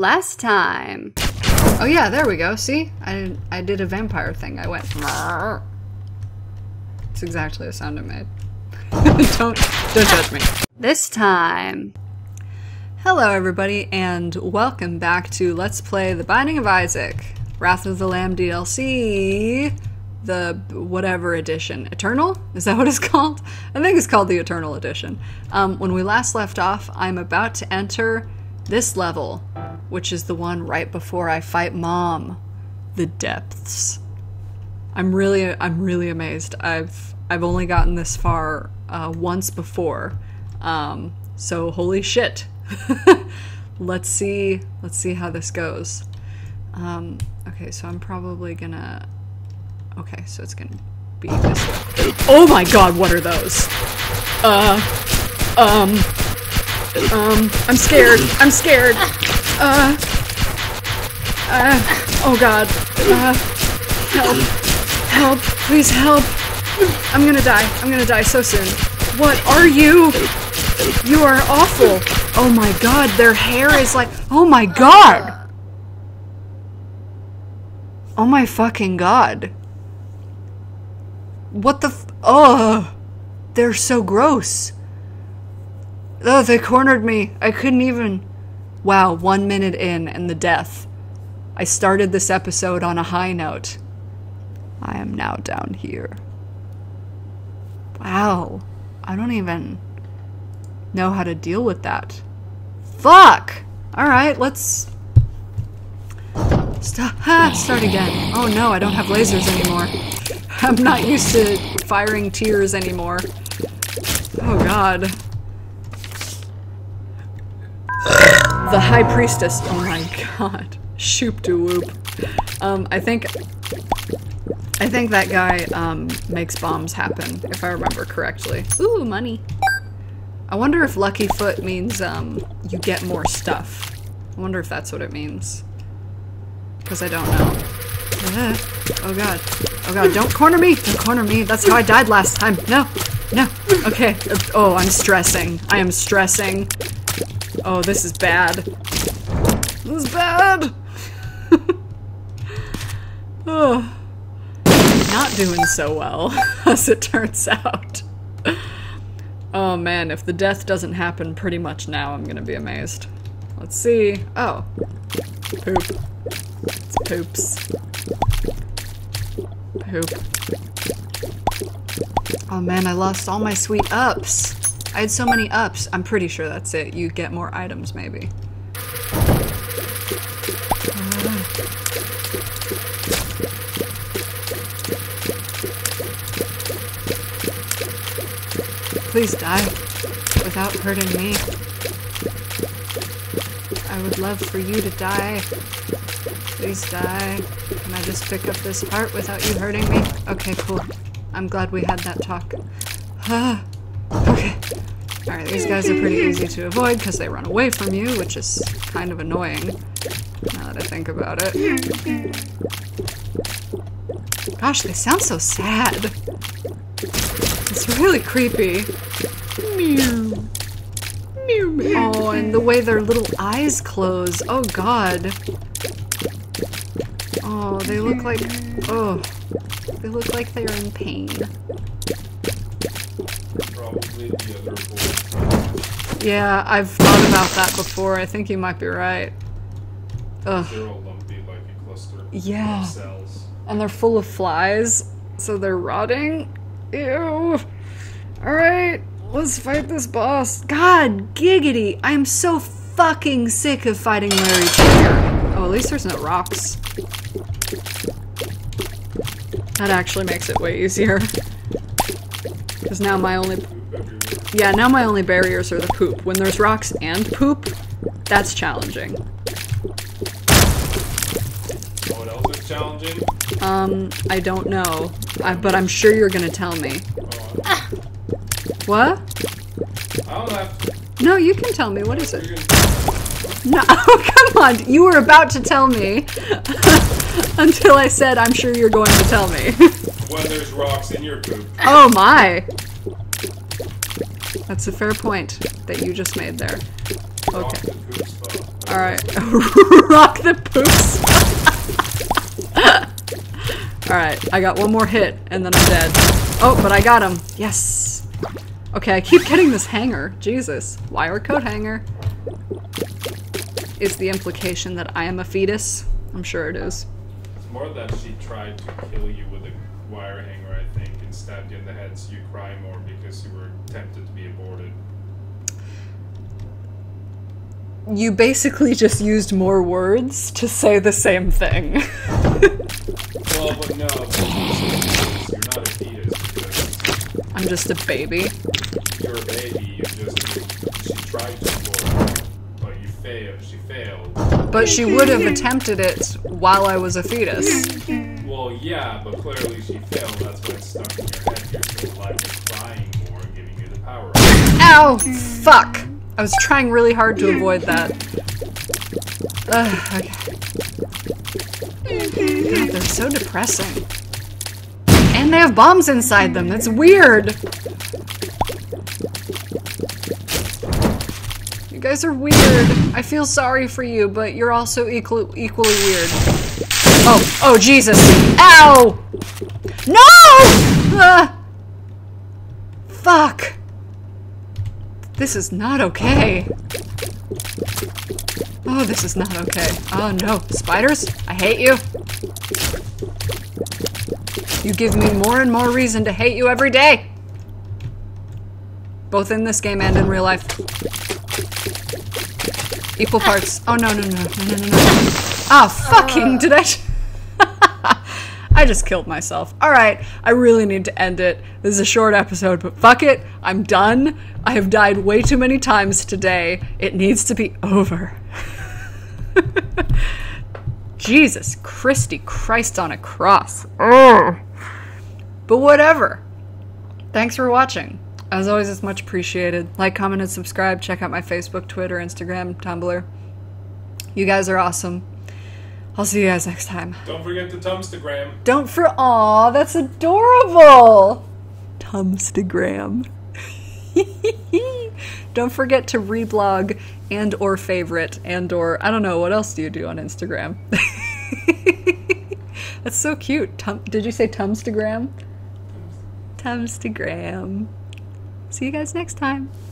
last time. Oh yeah, there we go. See? I did a vampire thing. I went. It's exactly the sound I made. Don't judge me. This time. Hello everybody and welcome back to Let's Play The Binding of Isaac, Wrath of the Lamb DLC, the whatever edition. Eternal? Is that what it's called? I think it's called the Eternal Edition. When we last left off, I'm about to enter this level, which is the one right before I fight Mom, The Depths. I'm really amazed. I've only gotten this far once before, so holy shit. Let's see how this goes. Okay, so I'm probably gonna... Okay, so it's gonna be this way. Oh my god, what are those? I'm scared. Oh god. Help, please help. I'm gonna die so soon. What are you? You are awful. Oh my god, their hair is like... Oh my god! Oh my fucking god. What the f... Oh! They're so gross. Oh, they cornered me. I couldn't even... Wow, 1 minute in and the death. I started this episode on a high note. I am now down here. Wow. I don't even... know how to deal with that. Fuck! Alright, let's... Start again. Oh no, I don't have lasers anymore. I'm not used to firing tears anymore. Oh god. The High Priestess. Oh my god. Shoop-de-whoop. I think that guy makes bombs happen, if I remember correctly. Ooh, money. I wonder if Lucky Foot means, you get more stuff. I wonder if that's what it means. Because I don't know. Oh god. Oh god, don't corner me! Don't corner me! That's how I died last time! No! No! Okay. Oh, I'm stressing. I am stressing. Oh, this is bad. This is bad! Oh. Not doing so well, as it turns out. Oh man, if the death doesn't happen pretty much now, I'm gonna be amazed. Let's see. Oh. Poop. It's poops. Poop. Oh man, I lost all my sweet ups. I had so many ups. I'm pretty sure that's it. You get more items, maybe. Please die without hurting me. I would love for you to die. Please die. Can I just pick up this part without you hurting me? Okay, cool. I'm glad we had that talk. Okay. Alright, these guys are pretty easy to avoid because they run away from you, which is kind of annoying now that I think about it. Gosh, they sound so sad. It's really creepy. Meow. Meow, meow. Oh, and the way their little eyes close. Oh, God. Oh, they look like... Oh. They look like they're in pain. Probably the other boy. Yeah, I've thought about that before. I think you might be right. Ugh. They're all lumpy, like a cluster of cells. And they're full of flies, so they're rotting. Ew. Alright, let's fight this boss. God giggity. I am so fucking sick of fighting Larry Jr. Oh, at least there's no rocks. That actually makes it way easier. Because now my only... Yeah, now my only barriers are the poop. When there's rocks and poop, that's challenging. What else is challenging? I don't know. But I'm sure you're gonna tell me. What? I don't have to. No, you can tell me. What is it? No, oh, come on. You were about to tell me until I said, I'm sure you're going to tell me. When there's rocks in your poop. Oh my. That's a fair point that you just made there. Okay. Alright. Rock the poops. Alright, I got one more hit and then I'm dead. Oh, but I got him. Yes. Okay, I keep getting this hanger. Jesus. Wire coat hanger. Is the implication that I am a fetus? I'm sure it is. It's more that she tried to kill you with a wire hanger, I think, and stabbed you in the head so you cry more because you were tempted to be aborted. You basically just used more words to say the same thing. Well, but no, you're not a fetus. I'm just a baby. You're a baby, you just... She tried to abort you, but you failed. She failed. But she would have attempted it while I was a fetus. Well, yeah, but clearly she failed. That's why it's stuck in your head. You're still alive and crying more and giving you the power. Ow! Fuck! I was trying really hard to avoid that. Okay. God, they're so depressing. And they have bombs inside them. That's weird. You guys are weird. I feel sorry for you, but you're also equally weird. Oh, oh, Jesus. Ow! No! Fuck. This is not okay. Oh, this is not okay. Oh no. Spiders, I hate you. You give me more and more reason to hate you every day. Both in this game and in real life. Equal parts. Oh no, no, no, no, no, no, no. Oh, fucking did I just killed myself. Alright, I really need to end it. This is a short episode, but fuck it. I'm done. I have died way too many times today. It needs to be over. Jesus Christy Christ on a cross. Ugh. But whatever. Thanks for watching. As always, it's much appreciated. Like, comment, and subscribe. Check out my Facebook, Twitter, Instagram, Tumblr. You guys are awesome. I'll see you guys next time. Don't forget the Tumstagram. Aw, that's adorable. Tumstagram. Don't forget to reblog and or favorite and or I don't know, what else do you do on Instagram? That's so cute. Did you say Tumstagram? Tumstagram. See you guys next time.